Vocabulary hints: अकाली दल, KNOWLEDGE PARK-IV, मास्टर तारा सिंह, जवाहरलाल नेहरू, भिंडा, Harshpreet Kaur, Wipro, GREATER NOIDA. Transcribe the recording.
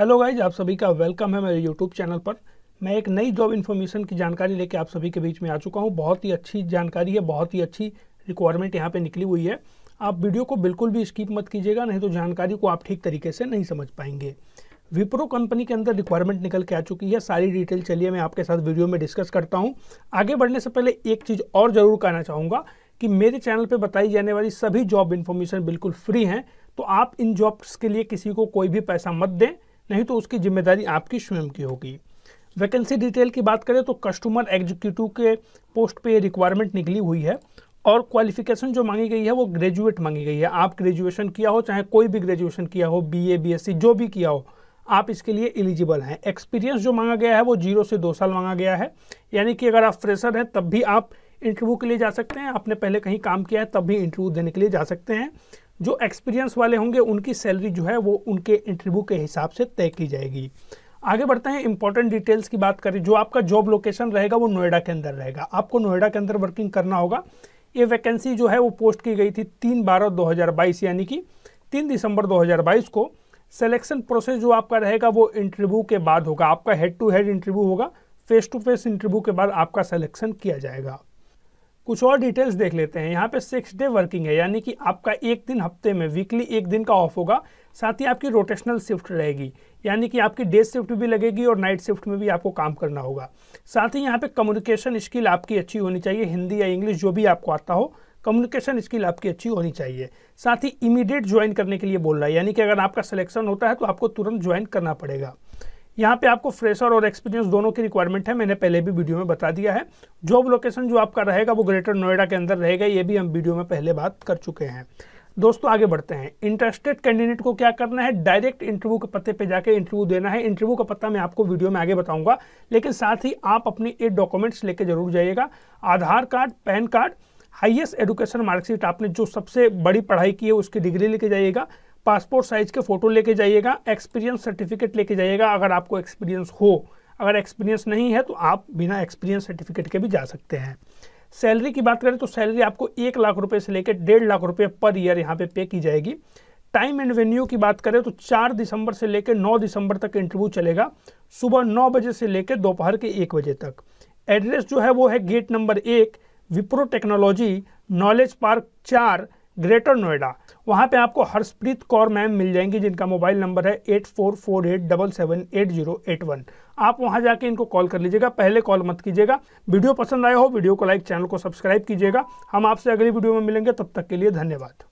Hello guys, आप सभी का वेलकम है मेरे यूट्यूब चैनल पर। मैं एक नई जॉब इन्फॉर्मेशन की जानकारी लेके आप सभी के बीच में आ चुका हूँ। बहुत ही अच्छी जानकारी है, बहुत ही अच्छी रिक्वायरमेंट यहाँ पे निकली हुई है। आप वीडियो को बिल्कुल भी स्किप मत कीजिएगा, नहीं तो जानकारी को आप ठीक तरीके से नहीं समझ पाएंगे। विप्रो कंपनी के अंदर रिक्वायरमेंट निकल के आ चुकी है, सारी डिटेल चलिए मैं आपके साथ वीडियो में डिस्कस करता हूँ। आगे बढ़ने से पहले एक चीज़ और ज़रूर कहना चाहूँगा कि मेरे चैनल पर बताई जाने वाली सभी जॉब इन्फॉर्मेशन बिल्कुल फ्री हैं, तो आप इन जॉब्स के लिए किसी को कोई भी पैसा मत दें, नहीं तो उसकी जिम्मेदारी आपकी स्वयं की होगी। वैकेंसी डिटेल की बात करें तो कस्टमर एग्जीक्यूटिव के पोस्ट पे रिक्वायरमेंट निकली हुई है और क्वालिफिकेशन जो मांगी गई है वो ग्रेजुएट मांगी गई है। आप ग्रेजुएशन किया हो, चाहे कोई भी ग्रेजुएशन किया हो, बीए, बीएससी जो भी किया हो, आप इसके लिए एलिजिबल हैं। एक्सपीरियंस जो मांगा गया है वो 0 से 2 साल मांगा गया है, यानी कि अगर आप फ्रेशर हैं तब भी आप इंटरव्यू के लिए जा सकते हैं, आपने पहले कहीं काम किया है तब भी इंटरव्यू देने के लिए जा सकते हैं। जो एक्सपीरियंस वाले होंगे उनकी सैलरी जो है वो उनके इंटरव्यू के हिसाब से तय की जाएगी। आगे बढ़ते हैं, इंपॉर्टेंट डिटेल्स की बात करें। जो आपका जॉब लोकेशन रहेगा वो नोएडा के अंदर रहेगा, आपको नोएडा के अंदर वर्किंग करना होगा। ये वैकेंसी जो है वो पोस्ट की गई थी 3/12/2022, यानी कि 3 दिसंबर 2022 को। सिलेक्शन प्रोसेस जो आपका रहेगा वो इंटरव्यू के बाद होगा, आपका हेड टू हेड इंटरव्यू होगा, फेस टू फेस इंटरव्यू के बाद आपका सिलेक्शन किया जाएगा। कुछ और डिटेल्स देख लेते हैं। यहाँ पे 6 डे वर्किंग है, यानी कि आपका एक दिन हफ्ते में वीकली एक दिन का ऑफ होगा। साथ ही आपकी रोटेशनल शिफ्ट रहेगी, यानी कि आपकी डे शिफ्ट भी लगेगी और नाइट शिफ्ट में भी आपको काम करना होगा। साथ ही यहाँ पे कम्युनिकेशन स्किल आपकी अच्छी होनी चाहिए, हिंदी या इंग्लिश जो भी आपको आता हो, कम्युनिकेशन स्किल आपकी अच्छी होनी चाहिए। साथ ही इमीडिएट ज्वाइन करने के लिए बोल रहा है, यानी कि अगर आपका सिलेक्शन होता है तो आपको तुरंत ज्वाइन करना पड़ेगा। यहाँ पे आपको फ्रेशर और एक्सपीरियंस दोनों की रिक्वायरमेंट है, मैंने पहले भी वीडियो में बता दिया है। जॉब लोकेशन जो आपका रहेगा वो ग्रेटर नोएडा के अंदर रहेगा, ये भी हम वीडियो में पहले बात कर चुके हैं। दोस्तों आगे बढ़ते हैं, इंटरेस्टेड कैंडिडेट को क्या करना है, डायरेक्ट इंटरव्यू के पते पे जाके इंटरव्यू देना है। इंटरव्यू का पता मैं आपको वीडियो में आगे बताऊँगा, लेकिन साथ ही आप अपने 8 डॉक्यूमेंट्स लेके जरूर जाइएगा। Aadhaar card, PAN card, highest education marksheet, आपने जो सबसे बड़ी पढ़ाई की है उसकी डिग्री लेके जाइएगा। पासपोर्ट साइज के फ़ोटो लेके जाइएगा। एक्सपीरियंस सर्टिफिकेट लेके जाइएगा अगर आपको एक्सपीरियंस हो, अगर एक्सपीरियंस नहीं है तो आप बिना एक्सपीरियंस सर्टिफिकेट के भी जा सकते हैं। सैलरी की बात करें तो सैलरी आपको 1 लाख रुपए से लेकर 1.5 लाख रुपए पर ईयर यहाँ पे की जाएगी। टाइम एंड वेन्यू की बात करें तो 4 दिसंबर से लेकर 9 दिसंबर तक इंटरव्यू चलेगा, सुबह 9 बजे से लेकर दोपहर के 1 बजे तक। एड्रेस जो है वो है gate number 1, Wipro technology, knowledge park 4, Greater Noida. वहाँ पे आपको हर्षप्रीत कौर मैम मिल जाएंगी, जिनका मोबाइल नंबर है 8448778081। आप वहाँ जाके इनको कॉल कर लीजिएगा, पहले कॉल मत कीजिएगा। वीडियो पसंद आया हो वीडियो को लाइक, चैनल को सब्सक्राइब कीजिएगा। हम आपसे अगली वीडियो में मिलेंगे, तब तक के लिए धन्यवाद।